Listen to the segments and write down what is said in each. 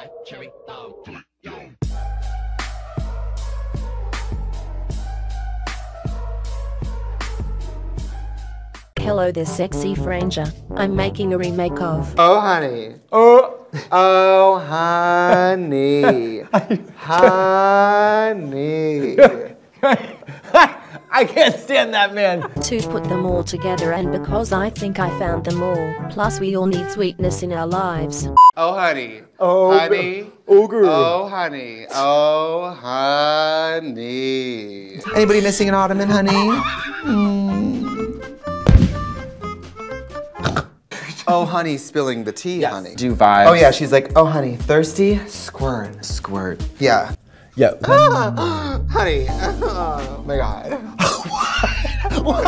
my cherry bomb. Hello there, sexy franja. I'm making a remake of... Oh, honey. Oh. Oh, honey. Honey. I can't stand that man. To put them all together, and because I think I found them all. Plus we all need sweetness in our lives. Oh honey. Oh honey. Oh girl. Oh honey. Oh honey. Anybody missing an ottoman, honey? Oh honey, spilling the tea, yes. Honey. Do vibes. Oh yeah, she's like, oh honey, thirsty? Squirt. Squirt. Yeah. Yeah. Ah, honey. Oh my God. What?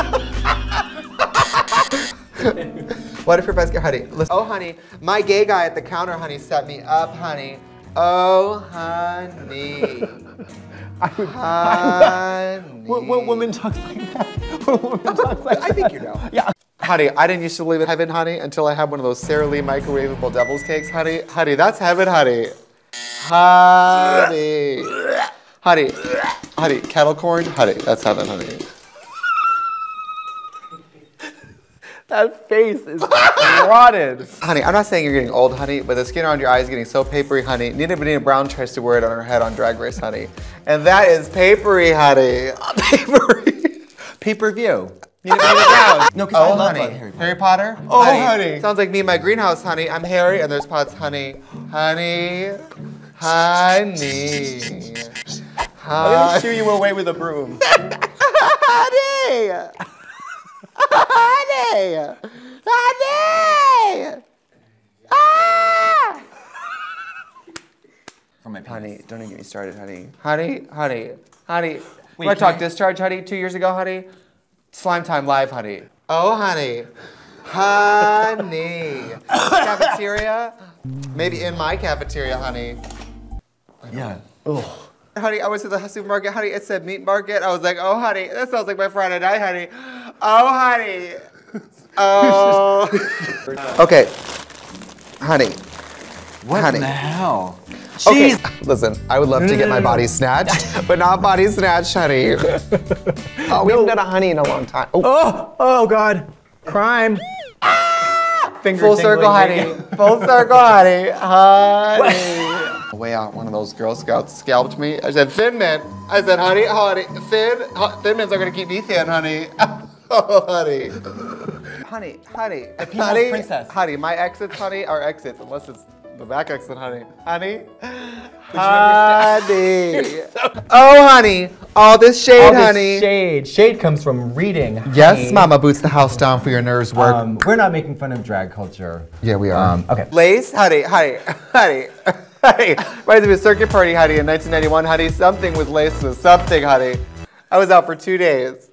What if your best girl, honey? Listen. Oh, honey. My gay guy at the counter, honey, set me up, honey. Oh, honey. Honey. What woman talks like that? What woman talks like that? I think you know. Yeah. Honey, I didn't used to believe in heaven, honey, until I had one of those Sara Lee microwavable devil's cakes, honey. Honey, that's heaven, honey. Honey. Honey. Honey. Kettle corn. Honey. That's heaven, honey. That face is rotted. Honey, I'm not saying you're getting old, honey, but the skin around your eyes is getting so papery, honey. Nina Benita Brown tries to wear it on her head on Drag Race, honey. And that is papery, honey. Papery. Pay-per-view. Nina Benita Brown. No, because oh, I love honey. Harry Potter? Oh, honey. Sounds like me in my greenhouse, honey. I'm Harry and there's pots, honey. Honey. Honey. I'm gonna shoo you away with a broom. Honey! Honey! Honey! Ah! Oh, my honey, don't even get me started, honey. Honey, honey, honey. Wait, I talk discharge, honey, 2 years ago, honey? Slime Time Live, honey. Oh, honey. Honey. Cafeteria? Maybe in my cafeteria, honey. Yeah. Oh. Honey, I went to the supermarket, honey. It said meat market. I was like, oh, honey. That sounds like my Friday night, honey. Oh, honey. Oh. Okay. Honey. What honey. The hell? Jeez. Okay. Listen, I would love to get my body snatched, but not body snatched, honey. Oh, we haven't done a honey in a long time. Oh, oh, oh God. Crime. Full circle, honey. Full circle, honey. Honey. Way out, one of those Girl Scouts scalped me. I said, thin men. I said, honey, honey, thin men's are gonna keep me thin, honey. Oh, honey. Honey, honey, a honey, princess. Honey, my exits, honey, are exits, unless it's the back exit, honey. Honey, honey. Oh, honey, all this shade, all this honey. Shade. Shade comes from reading. Honey. Yes, Mama boots the house down for your nerves work. We're not making fun of drag culture. Yeah, we are. Okay. Lace, honey, honey, honey, honey. Reminds me of Circuit Party, honey, in 1991, honey. Something with lace was something, honey. I was out for 2 days.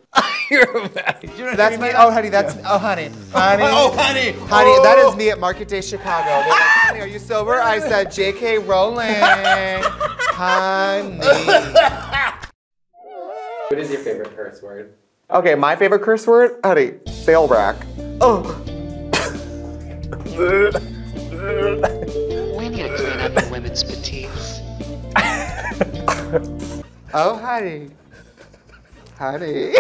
You're a mess. That's me. Oh, honey, that's yeah. Oh, honey. Honey. Oh, honey. Honey, oh. That is me at Market Day Chicago. They're like, honey, are you sober? I said, J.K. Rowling. Honey. What is your favorite curse word? Okay, my favorite curse word? Honey, sale rack. Oh. We need to clean up the women's petites. Oh, honey. Honey.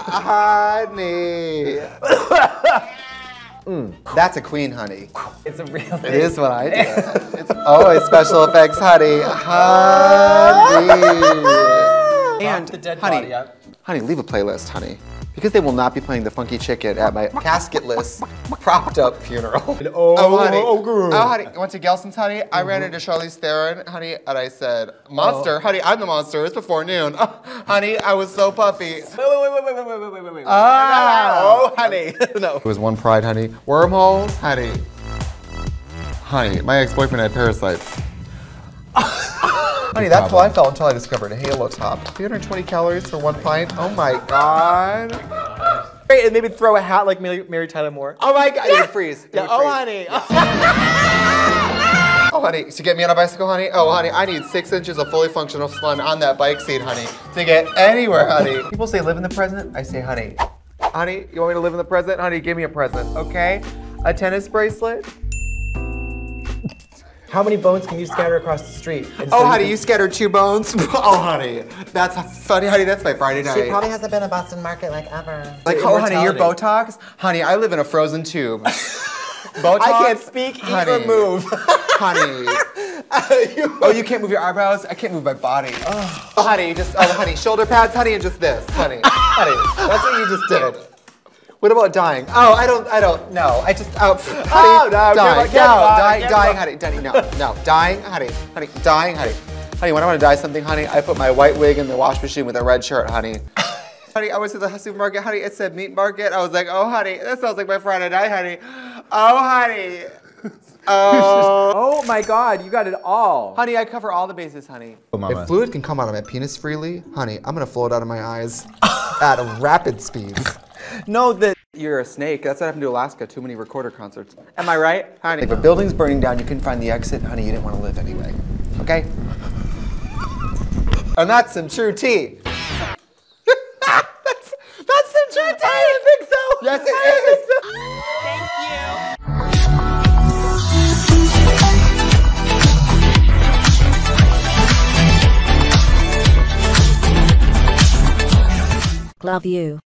Honey. That's a queen, honey. It's a real thing. It is what I do. It's always special effects, honey. Honey. And the dead honey, body up. Honey, leave a playlist, honey. Because they will not be playing the funky chicken at my casketless, propped up funeral. And oh, oh, honey. Oh, girl. Oh, honey. I went to Gelson's, honey. I ran into Charlize Theron, honey, and I said, monster. Oh. Honey, I'm the monster. It's before noon. Oh, honey, I was so puffy. Wait. Ah. Oh, honey. No. It was one pride, honey. Wormholes, honey. Honey, my ex-boyfriend had parasites. Honey, that's how I felt until I discovered a Halo Top. 320 calories for 1 pint. Oh my God. Wait, and they would throw a hat like Mary Tyler Moore. Oh my God. Yes. It would freeze. It would freeze. Honey. Oh, honey, to get me on a bicycle, honey? Oh, honey, I need 6 inches of fully functional slime on that bike seat, honey, to get anywhere, honey. People say live in the present. I say, honey. Honey, you want me to live in the present? Honey, give me a present, okay? A tennis bracelet. How many bones can you scatter across the street? Oh, honey, you scattered 2 bones? Oh, honey, that's funny, honey, that's my Friday night. She probably hasn't been to Boston Market, like, ever. Like, oh, honey, your Botox? Honey, I live in a frozen tube. Botox? I can't speak, even move. Honey. Oh, you can't move your eyebrows? I can't move my body. Oh, honey, just, oh, honey, shoulder pads, honey, and just this, honey. Honey, that's what you just did. What about dying? Oh, I don't know. I just, oh, honey, dying, honey. Honey, when I want to dye something, honey, I put my white wig in the wash machine with a red shirt, honey. Honey, I went to the supermarket, honey, it said meat market. I was like, oh, honey, that sounds like my Friday night, honey. Oh, honey. Oh my God, you got it all. Honey, I cover all the bases, honey. Oh, mama. If fluid can come out of my penis freely, honey, I'm gonna flow it out of my eyes at rapid speeds. No, that you're a snake. That's what happened to Alaska. Too many recorder concerts. Am I right, honey? If a building's burning down, you can find the exit. Honey, you didn't want to live anyway. Okay? And that's some true tea. that's some true tea. I didn't think so. Yes, it is. Thank you. Love you.